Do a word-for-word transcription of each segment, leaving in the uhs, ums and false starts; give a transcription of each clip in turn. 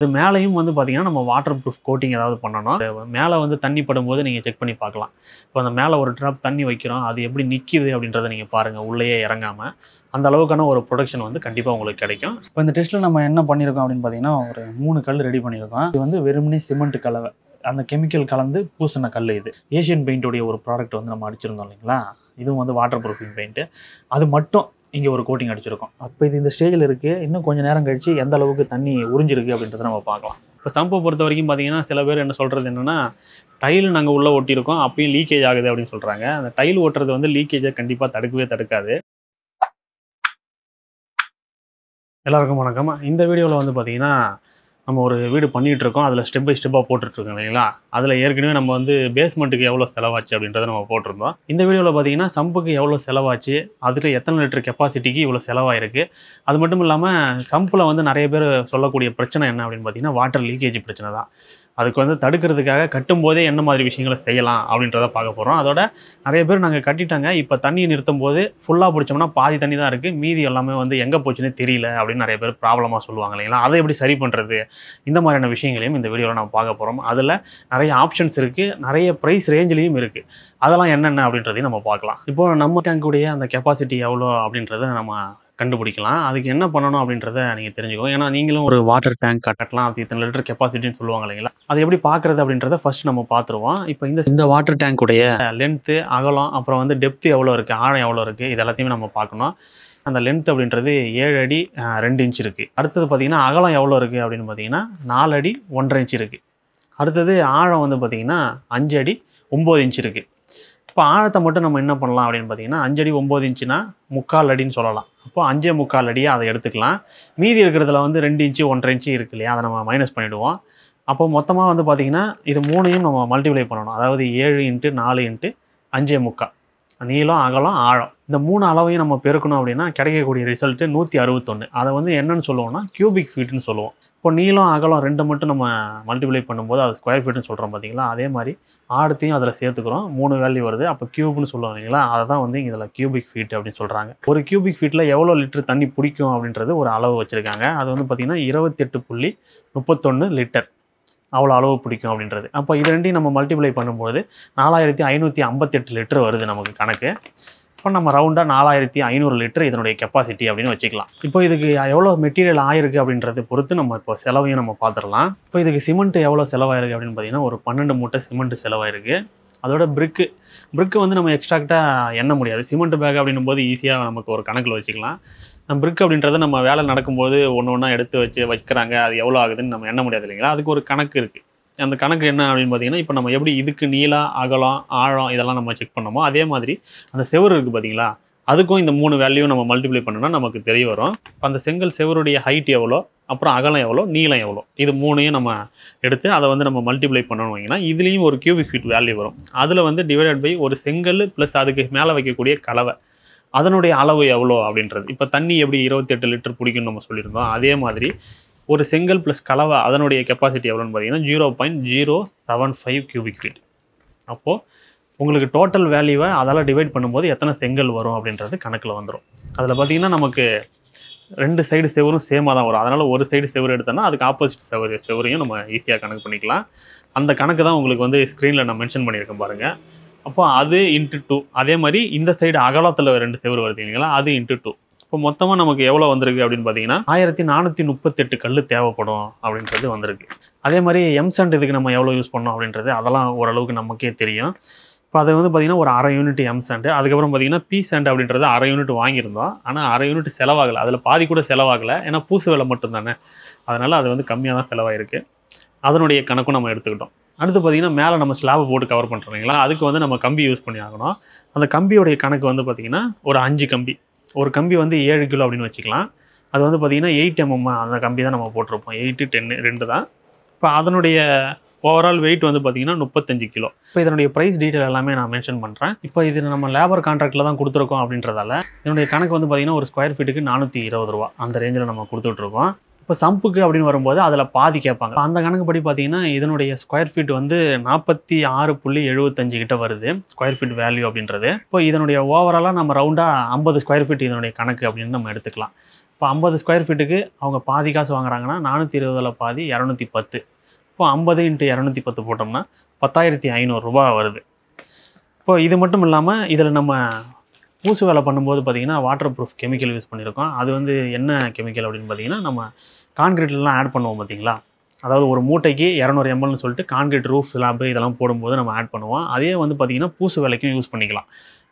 இது மேலேயும் வந்து பார்த்தீங்கன்னா நம்ம வாட்டர் ப்ரூஃப் கோட்டிங் ஏதாவது பண்ணணும். மேலே வந்து தண்ணி படும்போது நீங்கள் செக் பண்ணி பார்க்கலாம். இப்போ அந்த மேலே ஒரு ட்ராப் தண்ணி வைக்கிறோம், அது எப்படி நிற்கிது அப்படின்றத நீங்கள் பாருங்கள். உள்ளேயே இறங்காமல் அந்த அளவுக்கான ஒரு ப்ரொடக்ஷன் வந்து கண்டிப்பாக உங்களுக்கு கிடைக்கும். இப்போ இந்த டெஸ்ட்டில் நம்ம என்ன பண்ணியிருக்கோம் அப்படின்னு பார்த்தீங்கன்னா, ஒரு மூணு கல் ரெடி பண்ணியிருக்கோம். இது வந்து வெறுமனே சிமெண்ட் கலவை, அந்த கெமிக்கல் கலந்து பூசின கல். இது ஏஷியன் பெயிண்டோடைய ஒரு ப்ராடக்ட் வந்து நம்ம அடிச்சிருந்தோம் இல்லைங்களா, இதுவும் வந்து வாட்டர் ப்ரூஃபிங் பெயிண்ட்டு. அது மட்டும் இங்கே ஒரு கோட்டிங் அடிச்சிருக்கோம். அப்போ இது இந்த ஸ்டேஜில் இருக்குது. இன்னும் கொஞ்சம் நேரம் கழித்து எந்த அளவுக்கு தண்ணி உறிஞ்சிருக்கு அப்படின்றத நம்ம பார்க்கலாம். இப்போ சம்பை பொறுத்த வரைக்கும் பார்த்தீங்கன்னா, சில பேர் என்ன சொல்கிறது என்னென்னா, டைல் நாங்கள் உள்ளே ஒட்டியிருக்கோம் அப்பயும் லீக்கேஜ் ஆகுது அப்படின்னு சொல்கிறாங்க. அந்த டைல் ஓட்டுறது வந்து லீக்கேஜை கண்டிப்பாக தடுக்கவே தடுக்காது. எல்லாருக்கும் வணக்கம். இந்த வீடியோவில் வந்து பார்த்தீங்கன்னா, நம்ம ஒரு வீடு பண்ணிகிட்ருக்கோம். அதில் ஸ்டெப் பை ஸ்டெப்பாக போட்டுட்ருக்கோம் இல்லைங்களா. அதில் ஏற்கனவே நம்ம வந்து பேஸ்மெண்ட்டுக்கு எவ்வளோ செலவாச்சு அப்படின்றத நம்ம போட்டிருந்தோம். இந்த வீடியோவில் பார்த்தீங்கன்னா, சம்புக்கு எவ்வளோ செலவாச்சு, அதில் எத்தனை லிட்டர் கெப்பாசிட்டிக்கு இவ்வளோ செலவாயிருக்கு. அது மட்டும் இல்லாமல் சம்பில் வந்து நிறைய பேர் சொல்லக்கூடிய பிரச்சனை என்ன அப்படின்னு பார்த்தீங்கன்னா, வாட்டர் லீக்கேஜ் பிரச்சனை தான். அதுக்கு வந்து தடுக்கிறதுக்காக கட்டும் போதே என்ன மாதிரி விஷயங்களை செய்யலாம் அப்படின்றத பார்க்க போகிறோம். அதோட நிறைய பேர் நாங்கள் கட்டிட்டாங்க, இப்போ தண்ணியை நிறுத்தும் போது ஃபுல்லாக பிடிச்சோம்னா பாதி தண்ணி தான் இருக்குது, மீதி எல்லாமே வந்து எங்கே போச்சுன்னே தெரியல அப்படின்னு நிறைய பேர் ப்ராப்ளமாக சொல்லுவாங்க இல்லைங்களா. அதை எப்படி சரி பண்ணுறது, இந்த மாதிரியான விஷயங்களையும் இந்த வீடியோவில் நம்ம பார்க்க போகிறோம். அதில் நிறைய ஆப்ஷன்ஸ் இருக்குது, நிறைய ப்ரைஸ் ரேஞ்சிலையும் இருக்குது. அதெல்லாம் என்னென்ன அப்படின்றதையும் நம்ம பார்க்கலாம். இப்போது நம்ம டேங்குடைய அந்த கெப்பாசிட்டி எவ்வளோ அப்படின்றத நம்ம கண்டுபிடிக்கலாம். அதுக்கு என்ன பண்ணணும் அப்படின்றத நீங்கள் தெரிஞ்சுக்கோங்க. ஏன்னா நீங்களும் ஒரு வாட்டர் டேங்க் கட்டலாம், அது இத்தனை லிட்டர் கெப்பாசிட்டின்னு சொல்லுவாங்க இல்லைங்களா. அது எப்படி பார்க்குறது அப்படின்றத ஃபர்ஸ்ட் நம்ம பார்த்துருவோம். இப்போ இந்த இந்த வாட்டர் டேங்குடைய லென்த்து, அகலம், அப்புறம் வந்து டெப்த்து எவ்வளோ இருக்குது, ஆழம் எவ்வளோ இருக்குது, இது எல்லாத்தையுமே நம்ம பார்க்கணும். அந்த லென்த் அப்படின்றது ஏழு அடி ரெண்டு இன்ச் இருக்குது. அடுத்தது பார்த்திங்கன்னா அகலம் எவ்வளோ இருக்குது அப்படின்னு பார்த்தீங்கன்னா நாலு அடி ஒன்றரை இன்ச் இருக்குது. அடுத்தது ஆழம் வந்து பார்த்திங்கன்னா அஞ்சு அடி ஒம்பது இன்ச் இருக்குது. இப்போ ஆழத்தை மட்டும் நம்ம என்ன பண்ணலாம் அப்படின்னு பார்த்தீங்கன்னா, அஞ்சடி ஒம்பது இன்ச்சுனா முக்கால் அடின்னு சொல்லலாம். அப்போ அஞ்சே முக்கால் அடியாக அதை எடுத்துக்கலாம். மீதி இருக்கிறதுல வந்து ரெண்டு இன்ச்சு ஒன்றரை இன்ச்சு இருக்கு இல்லையா, அதை நம்ம மைனஸ் பண்ணிவிடுவோம். அப்போ மொத்தமாக வந்து பார்த்திங்கன்னா இது மூணையும் நம்ம மல்டிப்ளை பண்ணணும். அதாவது ஏழு இன்ட்டு நாலு இன்ட்டு அஞ்சே முக்கால், நீளம் அகலம் ஆழம், இந்த மூணு அளவையும் நம்ம பெருக்கணும் அப்படின்னா கிடைக்கக்கூடிய ரிசல்ட்டு நூற்றி அறுபத்தொன்று. அதை வந்து என்னென்னு சொல்லுவோம்னா கியூபிக் ஃபீட்டுன்னு சொல்லுவோம். இப்போ நீளம் அகலம் ரெண்டு மட்டும் நம்ம மல்டிப்ளை பண்ணும்போது அது ஸ்கொயர் ஃபீட்டுன்னு சொல்கிறோம் பார்த்திங்களா. அதே மாதிரி ஆழத்தையும் அதில் சேர்த்துக்கிறோம், மூணு வேல்யூ வருது. அப்போ கியூப்னு சொல்லுவாங்க இல்லைங்களா, அதை தான் வந்து இதில் கியூபிக் ஃபீட் அப்படின்னு சொல்கிறாங்க. ஒரு கியூபிக் ஃபீட்டில் எவ்வளோ லிட்டர் தண்ணி பிடிக்கும் அப்படின்றது ஒரு அளவு வச்சுருக்காங்க. அது வந்து பார்த்திங்கன்னா இருபத்தெட்டு புள்ளி முப்பத்தொன்று லிட்டர் அவ்வளோ அளவு பிடிக்கும் அப்படின்றது. அப்போ இது ரெண்டையும் நம்ம மல்டிப்ளை பண்ணும்போது நாலாயிரத்தி ஐநூற்றி ஐம்பத்தெட்டு லிட்டர் வருது நமக்கு கணக்கு. இப்போ நம்ம ரவுண்டாக நாலாயிரத்தி ஐநூறு லிட்டர் இதனுடைய கெப்பாசிட்டி அப்படின்னு வச்சுக்கலாம். இப்போ இதுக்கு எவ்வளோ மெட்டீரியல் ஆயிருக்கு அப்படின்றத பொறுத்து நம்ம இப்போ செலவையும் நம்ம பார்த்துடலாம். இப்போ இதுக்கு சிமெண்ட் எவ்வளோ செலவாயிருக்கு அப்படின்னு பார்த்தீங்கன்னா ஒரு பன்னெண்டு மூட்டை சிமெண்ட் செலவாயிருக்கு. அதோட பிரிக்கு பிரிக்கு வந்து நம்ம எக்ஸ்ட்ராக்டாக எண்ண முடியாது. சிமெண்ட் பேக் அப்படின்னும் போது ஈஸியாக நமக்கு ஒரு கணக்கில் வச்சுக்கலாம். பிரிக் அப்படின்றத நம்ம வேலை நடக்கும்போது ஒன்று ஒன்றா எடுத்து வச்சு வைக்கிறாங்க, அது எவ்வளோ ஆகுதுன்னு நம்ம எண்ண முடியாது இல்லைங்களா. அதுக்கு ஒரு கணக்கு இருக்குது. அந்த கணக்கு என்ன அப்படின்னு பார்த்தீங்கன்னா, இப்போ நம்ம எப்படி இதுக்கு நீளா அகலம் ஆழம் இதெல்லாம் நம்ம செக் பண்ணோமோ அதே மாதிரி அந்த செவரு இருக்குது பார்த்தீங்களா, அதுக்கும் இந்த மூணு வேல்யூ நம்ம மல்டிப்ளை பண்ணோம்னா நமக்கு தெரிய வரும். இப்போ அந்த செங்கல் செவருடைய ஹைட் எவ்வளோ, அப்புறம் அகலம் எவ்வளோ, நீளம் எவ்வளோ, இது மூணையும் நம்ம எடுத்து அதை வந்து நம்ம மல்டிப்ளை பண்ணணும் வைங்கன்னா இதுலேயும் ஒரு கியூபிக் ஃபீட் வேல்யூ வரும். அதில் வந்து டிவைடட் பை ஒரு செங்கல் ப்ளஸ் அதுக்கு மேலே வைக்கக்கூடிய கலவை, அதனுடைய அளவு எவ்வளோ அப்படின்றது. இப்போ தண்ணி எப்படி இருபத்தெட்டு லிட்டர் பிடிக்கும்னு நம்ம சொல்லியிருந்தோம், அதே மாதிரி ஒரு செங்கல் ப்ளஸ் கலவை அதனுடைய கெப்பாசிட்டி எவ்வளோன்னு பார்த்தீங்கன்னா zero point zero seven five cubic feet. அப்போது உங்களுக்கு டோட்டல் வேல்யூவை அதால் டிவைட் பண்ணும்போது எத்தனை செங்கல் வரும் அப்படின்றது கணக்கில் வந்துடும். அதில் பார்த்திங்கன்னா நமக்கு ரெண்டு சைடு செவரும் சேமாக தான் வரும். அதனால் ஒரு சைடு செவரு எடுத்தோன்னா அதுக்கு ஆப்போசிட் செவரு செவரையும் நம்ம ஈஸியாக கணக்கு பண்ணிக்கலாம். அந்த கணக்கு தான் உங்களுக்கு வந்து ஸ்க்ரீனில் நான் மென்ஷன் பண்ணியிருக்கேன் பாருங்கள். அப்போ அது இன்ட்டு டூ. அதே மாதிரி இந்த சைடு அகலத்தில் ரெண்டு செவரு வருது இல்லைங்களா, அது இன்ட்டு டூ. இப்போ மொத்தமாக நமக்கு எவ்வளோ வந்திருக்கு அப்படின்னு பார்த்தீங்கன்னா ஆயிரத்தி நானூற்றி முப்பத்தெட்டு கல் தேவைப்படும் அப்படின்றது வந்திருக்கு. அதே மாதிரி எம்சாண்ட் இதுக்கு நம்ம எவ்வளோ யூஸ் பண்ணோம் அப்படின்றது அதெல்லாம் ஓரளவுக்கு நமக்கே தெரியும். இப்போ அது வந்து பார்த்திங்கன்னா ஒரு அரை யூனிட் எம்சாண்டு, அதுக்கப்புறம் பார்த்திங்கன்னா பி சாண்ட் அப்படின்றது அரை யூனிட் வாங்கியிருந்தோம். ஆனால் அரை யூனிட் செலவாகலை, அதில் பாதி கூட செலவாகலை. ஏன்னா பூசு வேலை மட்டும்தானே, அதனால் அது வந்து கம்மியாக தான் செலவாயிருக்கு. அதனுடைய கணக்கும் நம்ம எடுத்துக்கிட்டோம். அடுத்து பார்த்திங்கன்னா மேலே நம்ம ஸ்லாபை போட்டு கவர் பண்ணுறோங்களா, அதுக்கு வந்து நம்ம கம்பி யூஸ் பண்ணி ஆகணும். அந்த கம்பியோடைய கணக்கு வந்து பார்த்திங்கன்னா ஒரு அஞ்சு கம்பி, ஒரு கம்பி வந்து ஏழு கிலோ அப்படின்னு வச்சுக்கலாம். அது வந்து பார்த்திங்கன்னா எயிட் எம்எம் அந்த கம்பி தான் நம்ம போட்டிருப்போம், எயிட்டு டென்னு ரெண்டு தான். இப்போ அதனுடைய ஓவரால் வெயிட் வந்து பார்த்திங்கன்னா முப்பத்தஞ்சு கிலோ. இப்போ இதனுடைய ப்ரைஸ் டீட்டெயில் எல்லாமே நான் மென்ஷன் பண்ணுறேன். இப்போ இது நம்ம லேபர் கான்ட்ராக்டில் தான் கொடுத்துருக்கோம் அப்படின்றதால இதனுடைய கணக்கு வந்து பார்த்திங்கன்னா ஒரு ஸ்கொயர் ஃபீட்டுக்கு நானூற்றி இருபது ரூபா அந்த ரேஞ்சில் நம்ம கொடுத்துட்ருக்கோம். இப்போ சம்புக்கு அப்படின்னு வரும்போது அதில் பாதி கேட்பாங்க. அந்த கணக்குப்படி பார்த்தீங்கன்னா இதனுடைய ஸ்கொயர் ஃபீட் வந்து நாற்பத்தி ஆறு புள்ளி எழுபத்தஞ்சு கிட்ட வருது ஸ்கொயர் ஃபீட் வேல்யூ அப்படின்றது. இப்போ இதனுடைய ஓவராலாக நம்ம ரவுண்டாக ஐம்பது ஸ்கொயர் ஃபீட் இதனுடைய கணக்கு அப்படின்னு நம்ம எடுத்துக்கலாம். இப்போ ஐம்பது ஸ்கொயர் ஃபீட்டுக்கு அவங்க பாதி காசு வாங்குறாங்கன்னா நானூற்றி இருபதில் பாதி இரநூத்தி பத்து. இப்போ ஐம்பது இன்ட்டு இரநூத்தி பத்து போட்டோம்னா பத்தாயிரத்தி ஐநூறுரூபா வருது. இப்போ இது மட்டும் இல்லாமல் இதில் நம்ம ஊசு வேலை பண்ணும்போது பார்த்திங்கன்னா வாட்டர் ப்ரூஃப் கெமிக்கல் யூஸ் பண்ணியிருக்கோம். அது வந்து என்ன கெமிக்கல் அப்படின்னு பார்த்திங்கன்னா நம்ம கான்கிரீட்லாம் ஆட் பண்ணுவோம் பார்த்திங்களா. அதாவது ஒரு மூட்டைக்கு இரநூறு எம்எல்னு சொல்லிட்டு கான்கிரீட் ரூஃப் ஸ்லாப்பு இதெல்லாம் போடும்போது நம்ம ஆட் பண்ணுவோம். அதே வந்து பார்த்திங்கன்னா பூசு வேலைக்கும் யூஸ் பண்ணிக்கலாம்.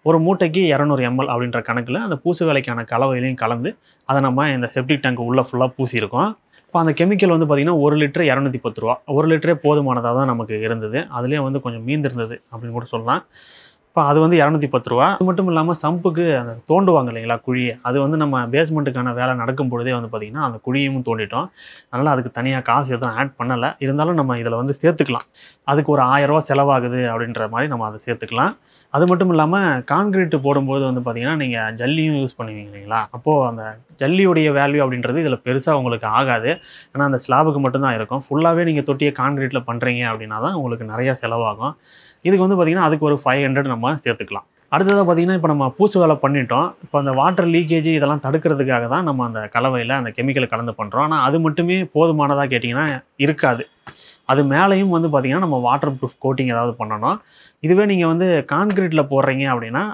ஒரு மூட்டைக்கு இரநூறு எம்எல் அப்படின்ற கணக்கில் அந்த பூசு வேலைக்கான கலவையிலையும் கலந்து அதை நம்ம இந்த செப்டிக் டேங்க் உள்ளே ஃபுல்லாக பூசியிருக்கோம். இப்போ அந்த கெமிக்கல் வந்து பார்த்திங்கன்னா ஒரு லிட்டர் இரநூத்தி பத்து ரூபா. ஒரு லிட்டரே போதுமானதாக தான் நமக்கு இருந்தது. அதுலேயே வந்து கொஞ்சம் மீந்திருந்தது அப்படின்னு கூட சொல்லலாம். இப்போ அது வந்து இரநூத்தி பத்து ரூபா. அது மட்டும் இல்லாமல் சம்புக்கு அந்த தோண்டுவாங்க இல்லைங்களா குழியை, அது வந்து நம்ம பேஸ்மெண்ட்டுக்கான வேலை நடக்கும் பொழுதே வந்து பார்த்திங்கன்னா அந்த குழியும் தோண்டிட்டோம். அதனால் அதுக்கு தனியாக காசு எதுவும் ஆட் பண்ணலை. இருந்தாலும் நம்ம இதில் வந்து சேர்த்துக்கலாம். அதுக்கு ஒரு ஆயிரரூவா செலவாகுது அப்படின்ற மாதிரி நம்ம அதை சேர்த்துக்கலாம். அது மட்டும் இல்லாமல் கான்கிரீட்டு போடும்போது வந்து பார்த்திங்கன்னா நீங்கள் ஜல்லியும் யூஸ் பண்ணுவீங்க இல்லைங்களா. அப்போது அந்த ஜல்லியுடைய வேல்யூ அப்படின்றது இதில் பெருசாக உங்களுக்கு ஆகாது. ஏன்னா அந்த ஸ்லாபுக்கு மட்டும்தான் இருக்கும். ஃபுல்லாகவே நீங்கள் தொட்டியை கான்கிரீட்டில் பண்ணுறீங்க அப்படின்னா தான் உங்களுக்கு நிறையா செலவாகும். இதுக்கு வந்து பார்த்திங்கன்னா அதுக்கு ஒரு ஃபைவ் ஹண்ட்ரட் நம்ம சேர்த்துக்கலாம். அடுத்ததாக பார்த்திங்கன்னா இப்போ நம்ம பூசு வேலை பண்ணிட்டோம். இப்போ அந்த வாட்டர் லீக்கேஜ் இதெல்லாம் தடுக்கிறதுக்காக தான் நம்ம அந்த கலவையில் அந்த கெமிக்கலை கலந்து பண்ணுறோம். ஆனால் அது மட்டுமே போதுமானதாக கேட்டிங்கன்னா இருக்காது. அது மேலேயும் வந்து பார்த்திங்கன்னா நம்ம வாட்டர் ப்ரூஃப் கோட்டிங் ஏதாவது பண்ணணும். இதுவே நீங்கள் வந்து கான்கிரீட்டில் போடுறீங்க அப்படின்னா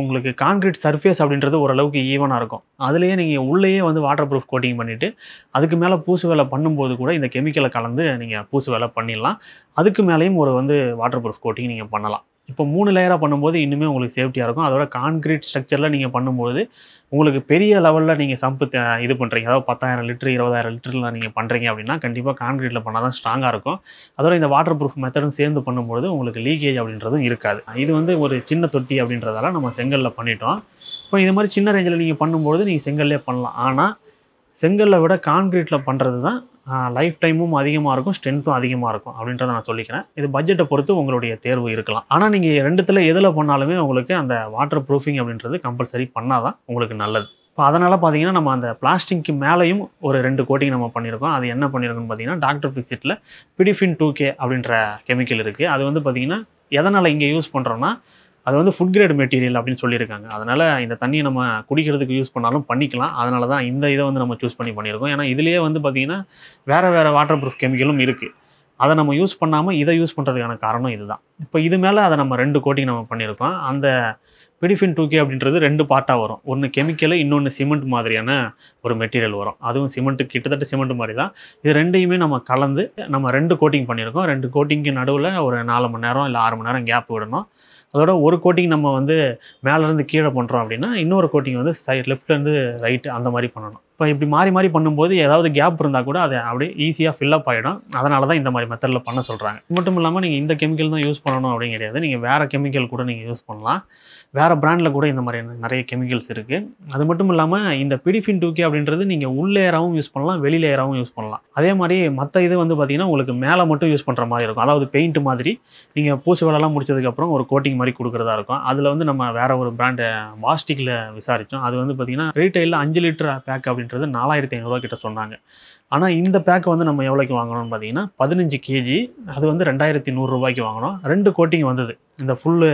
உங்களுக்கு கான்கிரீட் சர்ஃபேஸ் அப்படின்றது ஓரளவுக்கு ஈவனாக இருக்கும். அதுலேயே நீங்கள் உள்ளேயே வந்து வாட்டர் ப்ரூஃப் கோட்டிங் பண்ணிவிட்டு அதுக்கு மேலே பூசு வேலை பண்ணும்போது கூட இந்த கெமிக்கலை கலந்து நீங்கள் பூசு வேலை பண்ணிடலாம். அதுக்கு மேலேயும் ஒரு வந்து வாட்டர் ப்ரூஃப் கோட்டிங் நீங்கள் பண்ணலாம். இப்போ மூணு லேயராக பண்ணும்போது இன்னுமே உங்களுக்கு சேஃப்டியாக இருக்கும். அதோட கான்கிரீட் ஸ்ட்ரக்சரில் நீங்கள் பண்ணும்போது உங்களுக்கு பெரிய லெவலில் நீங்கள் சம்பு இது பண்ணுறீங்க, அதாவது பத்தாயிரம் லிட்டர் இருபதாயிரம் லிட்டரில் நீங்கள் பண்ணுறீங்க அப்படின்னா கண்டிப்பாக கான்கிரீட்டில் பண்ணால் தான் ஸ்ட்ராங்காக இருக்கும். அதோட இந்த வாட்டர் ப்ரூஃப் மெத்தடும் சேர்ந்து பண்ணும்போது உங்களுக்கு லீக்கேஜ் அப்படின்றதும் இருக்காது. இது வந்து ஒரு சின்ன தொட்டி அப்படின்றதால நம்ம செங்கலில் பண்ணிட்டோம். இப்போ இது மாதிரி சின்ன ரேஞ்சில் நீங்கள் பண்ணும்போது நீங்கள் செங்கல்லே பண்ணலாம். ஆனால் செங்கலில் விட கான்கிரீட்டில் பண்ணுறது தான் லைஃப் டைமும் அதிகமாக இருக்கும், ஸ்ட்ரென்த்தும் அதிகமாக இருக்கும் அப்படின்றத நான் சொல்லிக்கிறேன். இது பட்ஜெட்டை பொறுத்து உங்களுடைய தேர்வு இருக்கலாம். ஆனால் நீங்கள் ரெண்டுத்தில் எதில் பண்ணாலுமே உங்களுக்கு அந்த வாட்டர் ப்ரூஃபிங் அப்படின்றது கம்பல்சரி பண்ணால் தான் உங்களுக்கு நல்லது. இப்போ அதனால் பார்த்திங்கன்னா நம்ம அந்த பிளாஸ்டிக்கு மேலேயும் ஒரு ரெண்டு கோட்டிங் நம்ம பண்ணியிருக்கோம். அது என்ன பண்ணியிருக்கோன்னு பார்த்திங்கன்னா டாக்டர் ஃபிக்ஸிட்டில் பிடிஃபின் டூ கே அப்படின்ற கெமிக்கல் இருக்குது. அது வந்து பார்த்திங்கன்னா எதனால் இங்கே யூஸ் பண்ணுறோன்னா அது வந்து ஃபுட் கிரேட் மெட்டீரியல் அப்படின்னு சொல்லியிருக்காங்க. அதனால் இந்த தண்ணியை நம்ம குடிக்கிறதுக்கு யூஸ் பண்ணாலும் பண்ணிக்கலாம். அதனால தான் இந்த இதை வந்து நம்ம சூஸ் பண்ணி பண்ணியிருக்கோம். ஏன்னா இதுலேயே வந்து பார்த்திங்கன்னா வேறு வேறு வாட்டர் ப்ரூஃப் கெமிக்கலும் இருக்குது. அதை நம்ம யூஸ் பண்ணாமல் இதை யூஸ் பண்ணுறதுக்கான காரணம் இது தான். இப்போ இது மேலே அதை நம்ம ரெண்டு கோட்டிங் நம்ம பண்ணியிருக்கோம். அந்த பிடிஃபின் டூ கே அப்படின்றது ரெண்டு பார்ட்டாக வரும். ஒன்று கெமிக்கலு, இன்னொன்று சிமெண்ட் மாதிரியான ஒரு மெட்டீரியல் வரும். அதுவும் சிமெண்ட்டு கிட்டத்தட்ட சிமெண்ட் மாதிரி தான். இது ரெண்டையுமே நம்ம கலந்து நம்ம ரெண்டு கோட்டிங் பண்ணியிருக்கோம். ரெண்டு கோட்டிங்க்கு நடுவில் ஒரு நாலு மணி நேரம் இல்லை ஆறு மணி நேரம் கேப் விடணும். அதோட ஒரு கோட்டிங் நம்ம வந்து மேலேருந்து கீழே பண்ணுறோம் அப்படின்னா இன்னொரு கோட்டிங் வந்து சைட் லெஃப்ட்லேருந்து ரைட்டு அந்த மாதிரி பண்ணணும். இப்போ இப்படி மாறி மாறி பண்ணும்போது ஏதாவது கேப் இருந்தால் கூட அதை அப்படியே ஈஸியாக ஃபில்லப் ஆகிடும். அதனால தான் இந்த மாதிரி மெத்தடில் பண்ண சொல்கிறாங்க. மட்டும் இல்லாமல் நீங்கள் இந்த கெமிக்கல் தான் யூஸ் பண்ணணும் அப்படின்னு கிடையாது. நீங்கள் வேறு கெமிக்கல் கூட நீங்கள் யூஸ் பண்ணலாம். வேறு பிராண்டில் கூட இந்த மாதிரி நிறைய கெமிக்கல்ஸ் இருக்குது. அது மட்டும் இல்லாமல் இந்த பிடிஃபின் டூ கே அப்படின்றது நீங்கள் உள்ளேயராகவும் யூஸ் பண்ணலாம், வெளியிலேயராகவும் யூஸ் பண்ணலாம். அதே மாதிரி மற்ற இது வந்து பார்த்திங்கன்னா உங்களுக்கு மேலே மட்டும் யூஸ் பண்ணுற மாதிரி இருக்கும். அதாவது பெயிண்ட் மாதிரி நீங்கள் பூசு வேலைலாம் முடிச்சதுக்கப்புறம் ஒரு கோட்டிங் மாதிரி கொடுக்குறதா இருக்கும். அதில் வந்து நம்ம வேறு ஒரு பிராண்டை பாஸ்டிக்கில் விசாரித்தோம். அது வந்து பார்த்திங்கன்னா ரீட்டைலில் அஞ்சு லிட்டர் பேக் அப்படின்றது நாலாயிரத்தி ஐநூறுரூவா கிட்ட சொன்னாங்க. ஆனால் இந்த பேக் வந்து நம்ம எவ்வளோக்கு வாங்கணும்னு பார்த்திங்கன்னா பதினஞ்சு கேஜி அது வந்து ரெண்டாயிரத்தி நூறுரூவாய்க்கு வாங்கினோம். ரெண்டு கோட்டிங் வந்தது. இந்த ஃபுல்லு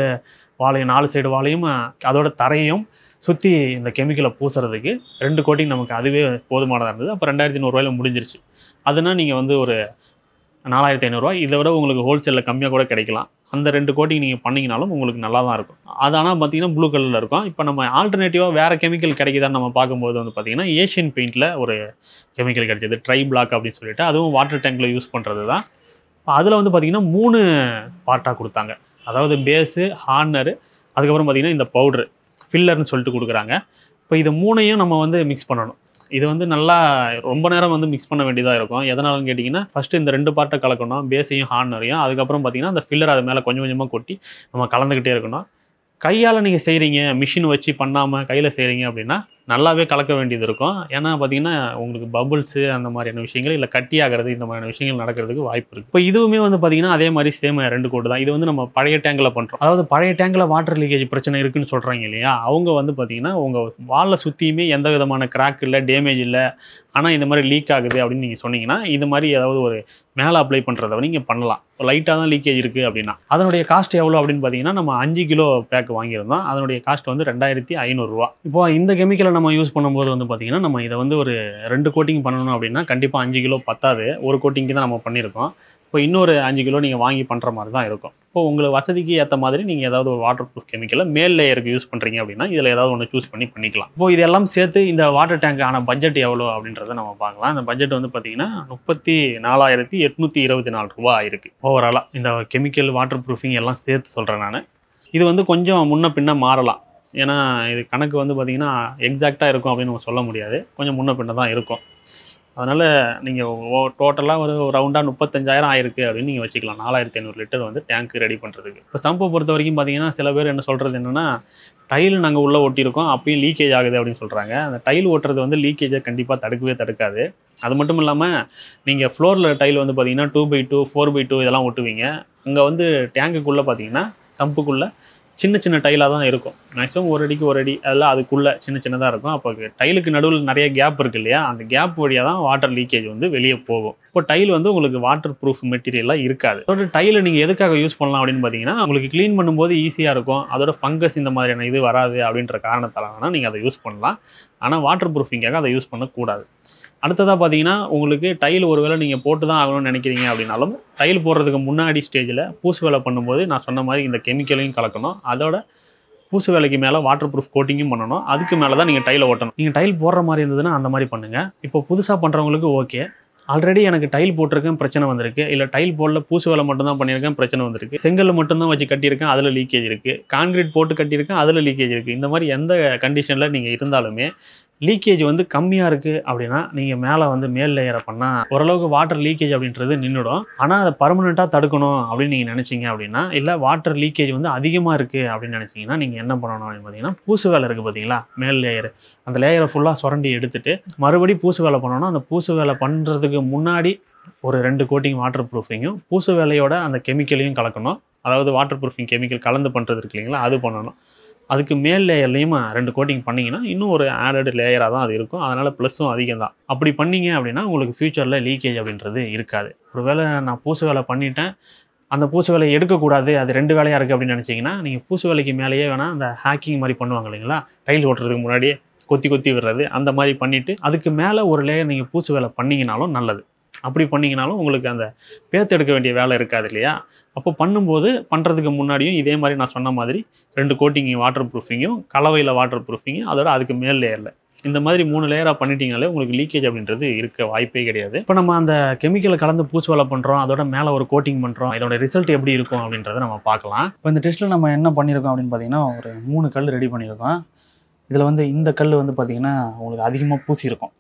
வாழையும் நாலு சைடு வாழையும் அதோட தரையையும் சுற்றி இந்த கெமிக்கலை பூசுறதுக்கு ரெண்டு கோட்டிங் நமக்கு அதுவே போதுமானதாக இருந்தது. அப்போ ரெண்டாயிரத்தி நூறுரூவாயில் முடிஞ்சிருச்சு. அதுனா நீங்கள் வந்து ஒரு நாலாயிரத்தி ஐநூறுரூவா இதை விட உங்களுக்கு ஹோல்சேலில் கம்மியாக கூட கிடைக்கலாம். அந்த ரெண்டு கோட்டிங் நீங்கள் பண்ணிங்கனாலும் உங்களுக்கு நல்லா தான் இருக்கும். அது ஆனால் பார்த்திங்கன்னா ப்ளூ கலரில் இருக்கும். இப்போ நம்ம ஆல்டர்னேட்டிவாக வேறு கெமிக்கல் கிடைக்குதான்னு நம்ம பார்க்கும்போது வந்து பார்த்திங்கன்னா ஏஷியன் பெயிண்டில் ஒரு கெமிக்கல் கிடைக்கிது, ட்ரை பிளாக் அப்படின்னு சொல்லிட்டு. அதுவும் வாட்டர் டேங்கில் யூஸ் பண்ணுறது தான். அதில் வந்து பார்த்திங்கன்னா மூணு பார்ட்டாக கொடுத்தாங்க. அதாவது பேஸு, ஹார்னரு, அதுக்கப்புறம் பார்த்திங்கன்னா இந்த பவுட்ரு ஃபில்லர்னு சொல்லிட்டு கொடுக்குறாங்க. இப்போ இது மூணையும் நம்ம வந்து மிக்ஸ் பண்ணணும். இது வந்து நல்லா ரொம்ப நேரம் வந்து மிக்ஸ் பண்ண வேண்டியதாக இருக்கும். எதனாலும் கேட்டிங்கன்னா ஃபஸ்ட்டு இந்த ரெண்டு பார்ட்டை கலக்கணும், பேஸையும் ஹார்னரையும். அதுக்கப்புறம் பார்த்திங்கன்னா அந்த ஃபில்லர் அது மேலே கொஞ்சம் கொஞ்சமாக கொட்டி நம்ம கலந்துக்கிட்டே இருக்கணும். கையால் நீங்கள் செய்கிறீங்க, மிஷின் வச்சு பண்ணாமல் கையில் செய்கிறீங்க அப்படின்னா நல்லாவே கலக்க வேண்டியது இருக்கும். ஏன்னா பார்த்திங்கன்னா உங்களுக்கு பபுள்ஸு அந்த மாதிரியான விஷயங்கள் இல்லை கட்டியாகிறது இந்த மாதிரியான விஷயங்கள் நடக்கிறதுக்கு வாய்ப்பு இருக்குது. இப்போ இதுவுமே வந்து பார்த்திங்கன்னா அதே மாதிரி சேம் ரெண்டு கோட்டு தான். இது வந்து நம்ம பழைய டேங்கில் பண்ணுறோம். அதாவது பழைய டேங்கில் வாட்டர் லீக்கேஜ் பிரச்சனை இருக்குதுன்னு சொல்கிறாங்க இல்லையா. அவங்க வந்து பார்த்திங்கன்னா உங்கள் வாலில் சுற்றியுமே எந்த விதமான கிராக் இல்லை, டேமேஜ் இல்லை, ஆனால் இந்த மாதிரி லீக் ஆகுது அப்படின்னு நீங்கள் சொன்னீங்கன்னா இது மாதிரி ஏதாவது ஒரு மேலே அப்ளை பண்ணுறத நீங்கள் பண்ணலாம். லைட்டாக தான் லீக்கேஜ் இருக்குது அப்படின்னா அதனுடைய காஸ்ட் எவ்வளோ அப்படின்னு பார்த்திங்கன்னா நம்ம அஞ்சு கிலோ பேக் வாங்கியிருந்தோம். அதனுடைய காஸ்ட் வந்து ரெண்டாயிரத்தி ஐநூறுரூவா. இப்போ இந்த கெமிக்கலை நம்ம யூஸ் பண்ணும்போது வந்து பார்த்திங்கன்னா நம்ம இதை வந்து ஒரு ரெண்டு கோட்டிங் பண்ணணும் அப்படின்னா கண்டிப்பாக அஞ்சு கிலோ பத்தாது, ஒரு கோட்டிங்க்கு தான் நம்ம பண்ணியிருக்கோம். இப்போ இன்னொரு அஞ்சு கிலோ நீங்கள் வாங்கி பண்ணுற மாதிரி தான் இருக்கும். இப்போ உங்களுக்கு வசதிக்கு ஏற்ற மாதிரி நீங்கள் ஏதாவது ஒரு வாட்டர் ப்ரூஃப் கெமிக்கலை மேல் லேயருக்கு யூஸ் பண்ணுறீங்க அப்படின்னா இதில் ஏதாவது ஒன்று சூஸ் பண்ணி பண்ணிக்கலாம். இப்போ இதெல்லாம் சேர்த்து இந்த வாட்டர் டேங்க்கான பட்ஜெட் எவ்வளோ அப்படின்றத நம்ம பார்க்கலாம். இந்த பட்ஜெட் வந்து பார்த்திங்கன்னா முப்பத்தி நாலாயிரத்தி எட்நூற்றி இருபத்தி நாலு ரூபா ஆயிருக்கு ஓவராலாக. இந்த கெமிக்கல் வாட்டர் ப்ரூஃபிங் எல்லாம் சேர்த்து சொல்கிறேன் நான். இது வந்து கொஞ்சம் முன்ன பின்ன மாறலாம், ஏன்னா இது கணக்கு வந்து பார்த்திங்கன்னா எக்ஸாக்டாக இருக்கும் அப்படின்னு நம்ம சொல்ல முடியாது, கொஞ்சம் முன்ன பின்ன தான் இருக்கும். அதனால் நீங்கள் டோட்டலாக ஒரு ரவுண்டாக முப்பத்தஞ்சாயிரம் ஆயிருக்கு அப்படின்னு நீங்கள் வச்சுக்கலாம், நாலாயிரத்தி ஐநூறு லிட்டர் வந்து டேங்க்கு ரெடி பண்ணுறதுக்கு. இப்போ சம்பை பொறுத்த வரைக்கும் பார்த்திங்கன்னா சில பேர் என்ன சொல்கிறது என்னென்னா, டைல் நாங்கள் உள்ளே ஒட்டியிருக்கோம் அப்பயும் லீக்கேஜ் ஆகுது அப்படின்னு சொல்கிறாங்க. அந்த டைல் ஓட்டுறது வந்து லீக்கேஜை கண்டிப்பாக தடுக்கவே தடுக்காது. அது மட்டும் இல்லாமல் நீங்கள் ஃப்ளோரில் டைல் வந்து பார்த்திங்கன்னா two by two four by two இதெல்லாம் ஒட்டுவீங்க. அங்கே வந்து டேங்குக்குள்ளே பார்த்திங்கன்னா சம்புக்குள்ளே சின்ன சின்ன டைலாக தான் இருக்கும், மேக்ஸிமம் ஒரு அடிக்கு ஒரு அடி அதெல்லாம் அதுக்குள்ளே சின்ன சின்னதாக இருக்கும். அப்போ டைலுக்கு நடுவில் நிறைய கேப் இருக்குது இல்லையா, அந்த கேப் வழியாக தான் வாட்டர் லீக்கேஜ் வந்து வெளியே போகும். இப்போ டைல் வந்து உங்களுக்கு வாட்டர் ப்ரூஃப் மெட்டீரியலாக இருக்காது. அதோட டைலை நீங்கள் எதுக்காக யூஸ் பண்ணலாம் அப்படின்னு பார்த்தீங்கன்னா, உங்களுக்கு க்ளீன் பண்ணும்போது ஈஸியாக இருக்கும், அதோட ஃபங்கஸ் இந்த மாதிரியான இது வராது அப்படின்ற காரணத்தால் வேணால் நீங்கள் அதை யூஸ் பண்ணலாம். ஆனால் வாட்டர் ப்ரூஃபிங்காக அதை யூஸ் பண்ணக்கூடாது. அடுத்ததாக பார்த்தீங்கன்னா உங்களுக்கு டைல் ஒருவேளை நீங்கள் போட்டு தான் ஆகணும்னு நினைக்கிறீங்க அப்படின்னாலும், டைல் போடுறதுக்கு முன்னாடி ஸ்டேஜில் பூசு வேலை பண்ணும்போது நான் சொன்ன மாதிரி இந்த கெமிக்கலையும் கலக்கணும், அதோட பூசு வேலைக்கு மேலே வாட்டர் ப்ரூஃப் கோட்டிங்கும் பண்ணணும், அதுக்கு மேலே தான் நீங்கள் டைலை ஓட்டணும். நீங்கள் டைல் போடுற மாதிரி இருந்ததுன்னா அந்த மாதிரி பண்ணுங்கள். இப்போ புதுசாக பண்ணுறவங்களுக்கு ஓகே, ஆல்ரெடி எனக்கு டைல் போட்டிருக்கேன் பிரச்சனை வந்திருக்கு, இல்லை டைல் போடல பூசு வேலை மட்டும்தான் பண்ணியிருக்கேன் பிரச்சனை வந்திருக்கு, செங்கல் மட்டும்தான் வச்சு கட்டியிருக்கேன் அதில் லீக்கேஜ் இருக்குது, கான்கிரீட் போட்டு கட்டியிருக்கேன் அதில் லீக்கேஜ் இருக்குது, இந்த மாதிரி எந்த கண்டிஷனில் நீங்கள் இருந்தாலுமே லீக்கேஜ் வந்து கம்மியாக இருக்குது அப்படின்னா நீங்கள் மேலே வந்து மேல் லேயரை பண்ணால் ஓரளவுக்கு வாட்டர் லீக்கேஜ் அப்படின்றது நின்றுடும். ஆனால் அதை பர்மனெண்ட்டாக தடுக்கணும் அப்படின்னு நீங்கள் நினச்சிங்க அப்படின்னா, இல்லை வாட்டர் லீக்கேஜ் வந்து அதிகமாக இருக்குது அப்படின்னு நினச்சிங்கன்னா நீங்கள் என்ன பண்ணணும் அப்படின்னு பார்த்தீங்கன்னா, பூசு வேலை இருக்குது பார்த்தீங்களா மேல் லேயர், அந்த லேயரை ஃபுல்லாக சுரண்டி எடுத்துட்டு மறுபடியும் பூசு வேலை பண்ணணும். அந்த பூசு வேலை பண்ணுறதுக்கு முன்னாடி ஒரு ரெண்டு கோட்டிங் வாட்டர் ப்ரூஃபிங்கும் பூசு வேலையோட அந்த கெமிக்கலையும் கலக்கணும், அதாவது வாட்டர் ப்ரூஃபிங் கெமிக்கல் கலந்து பண்ணுறது இருக்கு இல்லைங்களா அது பண்ணணும். அதுக்கு மேல் லேயர்லேயுமா ரெண்டு கோட்டிங் பண்ணிங்கன்னா இன்னும் ஒரு ஆடட் லேயராக தான் அது இருக்கும், அதனால் ப்ளஸ்ஸும் அதிகம் தான். அப்படி பண்ணிங்க அப்படின்னா உங்களுக்கு ஃப்யூச்சரில் லீக்கேஜ் அப்படின்றது இருக்காது. ஒரு வேளை நான் பூசு வேலை பண்ணிட்டேன், அந்த பூசு வேலையை எடுக்கக்கூடாது அது ரெண்டு வேலையாக இருக்குது அப்படின்னு நினச்சிங்கன்னா, நீங்கள் பூசு வேலைக்கு மேலேயே வேணால் அந்த ஹேக்கிங் மாதிரி பண்ணுவாங்க இல்லைங்களா, டைல் ஓட்டுறதுக்கு முன்னாடியே கொத்தி கொத்தி விடுறது, அந்த மாதிரி பண்ணிவிட்டு அதுக்கு மேலே ஒரு லேயர் நீங்கள் பூசு வேலை பண்ணிங்கனாலும் நல்லது. அப்படி பண்ணிங்கனாலும் உங்களுக்கு அந்த பேத்து எடுக்க வேண்டிய வேலை இருக்காது இல்லையா. அப்போ பண்ணும்போது பண்ணுறதுக்கு முன்னாடியும் இதே மாதிரி நான் சொன்ன மாதிரி ரெண்டு கோட்டிங் வாட்டர் ப்ரூஃபிங்கும் கலவையில் வாட்டர் ப்ரூஃபிங்கும் அதோட அதுக்கு மேல் லேயரில் இந்த மாதிரி மூணு லேயராக பண்ணிட்டீங்கனாலே உங்களுக்கு லீக்கேஜ் அப்படின்றது இருக்க வாய்ப்பே கிடையாது. இப்போ நம்ம அந்த கெமிக்கலை கலந்து பூசு வேலை பண்ணுறோம், அதோட மேலே ஒரு கோட்டிங் பண்ணுறோம், இதோட ரிசல்ட் எப்படி இருக்கும் அப்படின்றத நம்ம பார்க்கலாம். இப்போ இந்த டெஸ்ட்டில் நம்ம என்ன பண்ணியிருக்கோம் அப்படின்னு பார்த்தீங்கன்னா, ஒரு மூணு கல் ரெடி பண்ணியிருக்கோம். இதில் வந்து இந்த கல் வந்து பார்த்திங்கன்னா உங்களுக்கு அதிகமாக பூசியிருக்கும்.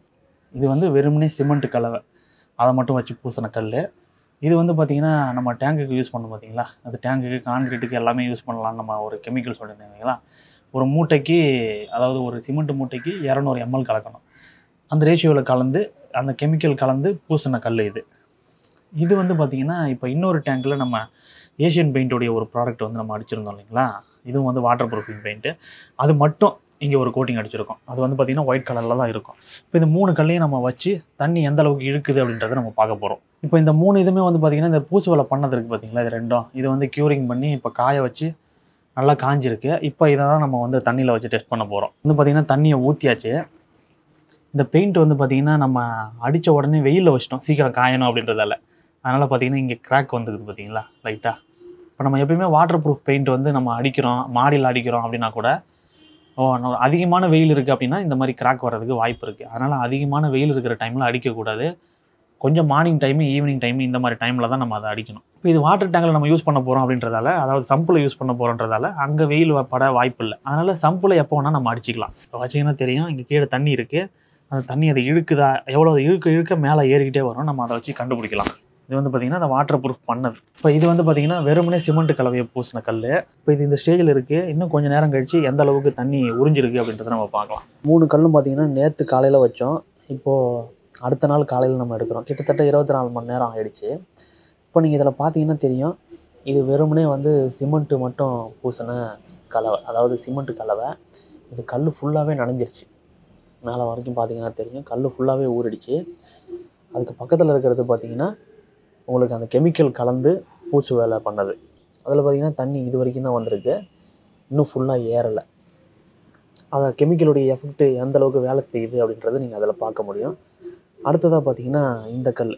இது வந்து வெறுமனே சிமெண்ட் கலவை, அதை மட்டும் வச்சு பூசின கல். இது வந்து பார்த்திங்கன்னா நம்ம டேங்குக்கு யூஸ் பண்ணோம் பார்த்திங்களா, அது டேங்குக்கு கான்கிரீட்டுக்கு எல்லாமே யூஸ் பண்ணலாம். நம்ம ஒரு கெமிக்கல் சொல்லியிருந்தேன் இல்லைங்களா, ஒரு மூட்டைக்கு அதாவது ஒரு சிமெண்ட் மூட்டைக்கு இரநூறு எம்எல் கலக்கணும். அந்த ரேஷியோவில் கலந்து அந்த கெமிக்கல் கலந்து பூசின கல் இது. இது வந்து பார்த்திங்கன்னா இப்போ இன்னொரு டேங்கில் நம்ம ஏஷியன் பெயிண்ட்டோடைய ஒரு ப்ராடக்ட் வந்து நம்ம அடிச்சிருந்தோம் இல்லைங்களா, இதுவும் வந்து வாட்டர் ப்ரூஃபிங் பெயிண்ட்டு, அது மட்டும் இங்கே ஒரு கோட்டிங் அடிச்சிருக்கோம். அது வந்து பார்த்திங்கன்னா ஒயிட் கலரில் தான் இருக்கும். இப்போ இந்த மூணு கல்லையும் நம்ம வச்சு தண்ணி எந்த அளவுக்கு இழுக்குது அப்படின்றத நம்ம பார்க்க போகிறோம். இப்போ இந்த மூணு இதுவுமே வந்து பார்த்திங்கன்னா இந்த பூசு வேலை பண்ணதுக்கு பார்த்திங்களா, இது ரெண்டும் இது வந்து க்யூரிங் பண்ணி இப்போ காய வச்சு நல்லா காஞ்சிருக்கு. இப்போ இதை தான் நம்ம வந்து தண்ணியில் வச்சு டெஸ்ட் பண்ண போகிறோம். வந்து பார்த்திங்கன்னா தண்ணியை ஊற்றியாச்சு. இந்த பெயிண்ட் வந்து பார்த்திங்கன்னா நம்ம அடித்த உடனே வெயிலில் வச்சிட்டோம் சீக்கிரம் காயணும் அப்படின்றதால, அதனால் பார்த்திங்கன்னா இங்கே கிராக் வந்துக்குது பார்த்திங்களா லைட்டாக. இப்போ நம்ம எப்பயுமே வாட்டர் ப்ரூஃப் பெயிண்ட் வந்து நம்ம அடிக்கிறோம் மாடியில் அடிக்கிறோம் அப்படின்னா கூட ஓ அதிகமான வெயில் இருக்குது அப்படின்னா இந்த மாதிரி கிராக் வர்றதுக்கு வாய்ப்பு இருக்குது. அதனால் அதிகமான வெயில் இருக்கிற டைமில் அடிக்கக்கூடாது, கொஞ்சம் மார்னிங் டைமு ஈவினிங் டைமு இந்த மாதிரி டைமில் தான் நம்ம அதை அடிக்கணும். இப்போ இது வாட்டர் டேங்கில் நம்ம யூஸ் பண்ண போகிறோம் அப்படின்றதால, அதாவது சம்பில் யூஸ் பண்ண போகிறோன்றதால அங்கே வெயில் பட வாய்ப்பு இல்லை. அதனால் சம்பில் எப்போ வேணால் நம்ம அடிச்சிக்கலாம். இப்போ வச்சிங்கன்னா தெரியும் இங்கே கீழே தண்ணி இருக்குது, அந்த தண்ணி அதை இழுக்குதா எவ்வளோ இழுக்க இழுக்க மேலே ஏறிக்கிட்டே வரும், நம்ம அதை வச்சு கண்டுபிடிக்கலாம். இது வந்து பார்த்திங்கன்னா அந்த வாட்டர் ப்ரூஃப் பண்ணது. இப்போ இது வந்து பார்த்திங்கன்னா வெறுமனே சிமெண்ட் கலவையை பூசின கல். இப்போ இது இந்த ஸ்டேஜில் இருக்குது, இன்னும் கொஞ்சம் நேரம் கழித்து எந்த அளவுக்கு தண்ணி உறிஞ்சிருக்கு அப்படின்றத நம்ம பார்க்கலாம். மூணு கல்லும் பார்த்திங்கன்னா நேற்று காலையில் வச்சோம், இப்போது அடுத்த நாள் காலையில் நம்ம எடுக்கிறோம். கிட்டத்தட்ட இருபத்தி நாலு மணி நேரம் ஆகிடுச்சு. இப்போ நீங்கள் இதில் பார்த்திங்கன்னா தெரியும் இது வெறுமனே வந்து சிமெண்ட்டு மட்டும் பூசின கலவை, அதாவது சிமெண்ட் கலவை. இது கல் ஃபுல்லாகவே நனைஞ்சிருச்சு, மேலே வரைக்கும் பார்த்திங்கன்னா தெரியும் கல் ஃபுல்லாகவே ஊறிடுச்சு. அதுக்கு பக்கத்தில் இருக்கிறது பார்த்திங்கன்னா உங்களுக்கு அந்த கெமிக்கல் கலந்து பூச்சி வேலை பண்ணது. அதில் பார்த்திங்கன்னா தண்ணி இது வரைக்கும் தான் வந்திருக்கு, இன்னும் ஃபுல்லாக ஏறலை. அதை கெமிக்கலுடைய எஃபெக்ட்டு எந்தளவுக்கு வேலை செய்யுது அப்படின்றத நீங்கள் அதில் பார்க்க முடியும். அடுத்ததாக பார்த்திங்கன்னா இந்த கல்,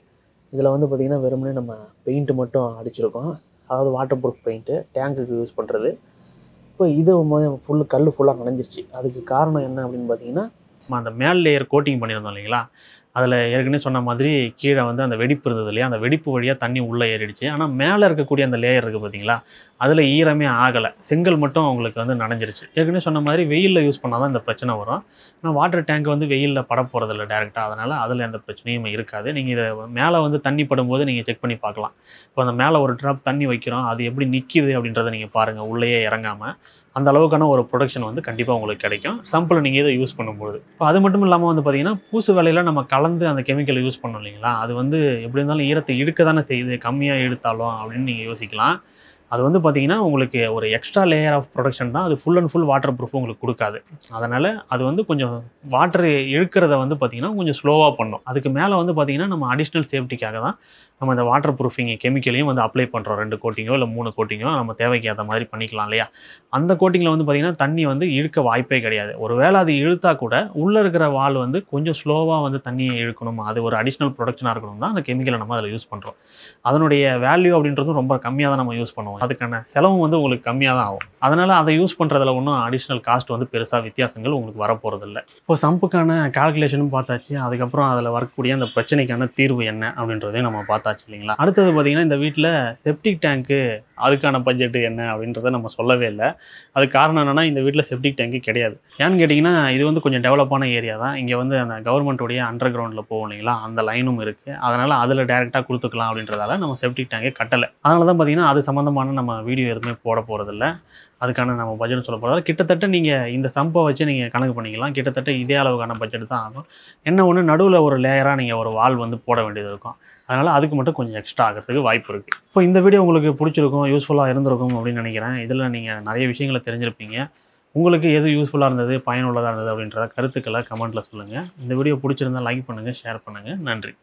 இதில் வந்து பார்த்திங்கன்னா வெறுமனே நம்ம பெயிண்ட்டு மட்டும் அடிச்சிருக்கோம். அதாவது வாட்டர் ப்ரூஃப் பெயிண்ட்டு டேங்குக்கு யூஸ் பண்ணுறது. இப்போ இது ஃபுல்லு கல் ஃபுல்லாக நனைஞ்சிருச்சு. அதுக்கு காரணம் என்ன அப்படின்னு பார்த்திங்கன்னா அந்த மேல் லேயர் கோட்டிங் பண்ணியிருந்தோம் இல்லைங்களா, அதில் ஏற்கனவே சொன்ன மாதிரி கீழே வந்து அந்த வெடிப்பு இருந்தது இல்லையா, அந்த வெடிப்பு வழியாக தண்ணி உள்ளே ஏறிடுச்சு. ஆனால் மேலே இருக்கக்கூடிய அந்த லேயர் இருக்குது பார்த்தீங்களா, அதில் ஈரமே ஆகலை, செங்கல் மட்டும் அவங்களுக்கு வந்து நனைஞ்சிருச்சு. ஏற்கனவே சொன்ன மாதிரி வெயிலில் யூஸ் பண்ணால் தான் இந்த பிரச்சனை வரும். ஆனால் வாட்டர் டேங்க் வந்து வெயிலில் பட போகிறதில்ல டேரெக்டாக, அதனால் அதில் எந்த பிரச்சனையும் இருக்காது. நீங்கள் இதை மேலே வந்து தண்ணி படும்போது நீங்கள் செக் பண்ணி பார்க்கலாம். இப்போ அந்த மேலே ஒரு ட்ராப் தண்ணி வைக்கிறோம், அது எப்படி நிற்கிது அப்படின்றத நீங்கள் பாருங்கள், உள்ளேயே இறங்காமல். அந்த அளவுக்கான ஒரு ப்ரொடக்ஷன் வந்து கண்டிப்பாக உங்களுக்கு கிடைக்கும் சம்பிள் நீங்கள் இதை யூஸ் பண்ணும்போது. இப்போ அது மட்டும் இல்லாமல் வந்து பார்த்திங்கன்னா பூசு வேலையில் நம்ம கலந்து அந்த கெமிக்கலை யூஸ் பண்ணோம் இல்லைங்களா, அது வந்து எப்படி இருந்தாலும் ஈரத்தை இழுக்க தானே செய்யுது, கம்மியாக எடுத்தாலும் அப்படின்னு நீங்கள் யோசிக்கலாம். அது வந்து பார்த்திங்கன்னா உங்களுக்கு ஒரு எக்ஸ்ட்ரா லேயர் ஆஃப் ப்ரொடக்ஷன் தான். அது full and full water proof உங்களுக்கு கொடுக்காது. அதனால் அது வந்து கொஞ்சம் வாட்டர் இழுக்கிறத வந்து பார்த்திங்கன்னா கொஞ்சம் ஸ்லோவாக பண்ணும். அதுக்கு மேலே வந்து பார்த்திங்கன்னா நம்ம அடிஷ்னல் சேஃப்டிக்காக தான் நம்ம இந்த வாட்டர் ப்ரூஃபிங் கெமிக்கலையும் வந்து அப்ளை பண்ணுறோம். ரெண்டு கோட்டிங்கோ இல்லை மூணு கோட்டிங்கோ நம்ம தேவைக்கேற்ற மாதிரி பண்ணிக்கலாம் இல்லையா. அந்த கோட்டிங்கில் வந்து பார்த்திங்கன்னா தண்ணி வந்து இழுக்க வாய்ப்பே கிடையாது. ஒரு வேளை அது இழுத்தா கூட உள்ளே இருக்கிற வால் வந்து கொஞ்சம் ஸ்லோவாக வந்து தண்ணியை இழுக்கணும், அது ஒரு அடிஷ்னல் ப்ரொடக்ஷனாக இருக்கணும் தான் அந்த கெமிக்கலை நம்ம அதில் யூஸ் பண்ணுறோம். அதனுடைய வேல்யூ அப்படின்றதும் ரொம்ப கம்மியாக தான் நம்ம யூஸ் பண்ணுவோம். அதுக்கான செலவும் வந்து உங்களுக்கு கம்மியாக தான் ஆகும். அதனால் அதை யூஸ் பண்ணுறதுல ஒன்றும் அடிஷ்னல் காஸ்ட் வந்து பெருசாக வித்தியாசங்கள் உங்களுக்கு வரப்போகிறதில்லை. இப்போ சம்புக்கான கால்குலேஷனும் பார்த்தாச்சு, அதுக்கப்புறம் அதில் வரக்கூடிய அந்த பிரச்சனைக்கான தீர்வு என்ன அப்படின்றதையும் நம்ம பார்த்தோம். அடுத்தது பார்த்தீங்கன்னா இந்த வீட்டில் செப்டிக் டேங்க்கு அதுக்கான பட்ஜெட்டு என்ன அப்படின்றத நம்ம சொல்லவே இல்லை. அது காரணம் என்னென்னா இந்த வீட்டில் செப்டிக் டேங்க்கு கிடையாது. ஏன்னு கேட்டிங்கன்னா இது வந்து கொஞ்சம் டெவலப்பான ஏரியா தான். இங்கே வந்து அந்த கவர்மெண்ட்டுடைய அண்டர் கிரவுண்டில் போகும் இல்லைங்களா, அந்த லைனும் இருக்குது. அதனால் அதில் டேரெக்டாக கொடுத்துக்கலாம் அப்படின்றதால நம்ம செப்டிக் டேங்கே கட்டலை. அதனால தான் பார்த்திங்கன்னா அது சம்மந்தமான நம்ம வீடியோ எதுவுமே போட போகிறதில்ல. அதுக்கான நம்ம பட்ஜெட் சொல்ல போகிறதால கிட்டத்தட்ட நீங்கள் இந்த சம்பை வச்சு நீங்கள் கணக்கு பண்ணிக்கலாம். கிட்டத்தட்ட இதே அளவுக்கான பட்ஜெட் தான் ஆகும். என்ன ஒன்று நடுவில் ஒரு லேயராக நீங்கள் ஒரு வால் வந்து போட வேண்டியது இருக்கும். அதனால் அதுக்கு மட்டும் கொஞ்சம் எக்ஸ்ட்ரா ஆகிறதுக்கு வாய்ப்பு இருக்குது. இப்போ இந்த வீடியோ உங்களுக்கு பிடிச்சிருக்கும், யூஸ்ஃபுல்லாக இருந்திருக்கும் அப்படின்னு நினைக்கிறேன். இதில் நீங்கள் நிறைய விஷயங்களை தெரிஞ்சிருப்பீங்க. உங்களுக்கு எது யூஸ்ஃபுல்லாக இருந்தது, பயனுள்ளதாக இருந்தது அப்படின்றத கருத்துக்களை கமெண்ட்டில் சொல்லுங்கள். இந்த வீடியோ பிடிச்சிருந்தால் லைக் பண்ணுங்கள், ஷேர் பண்ணுங்கள். நன்றி.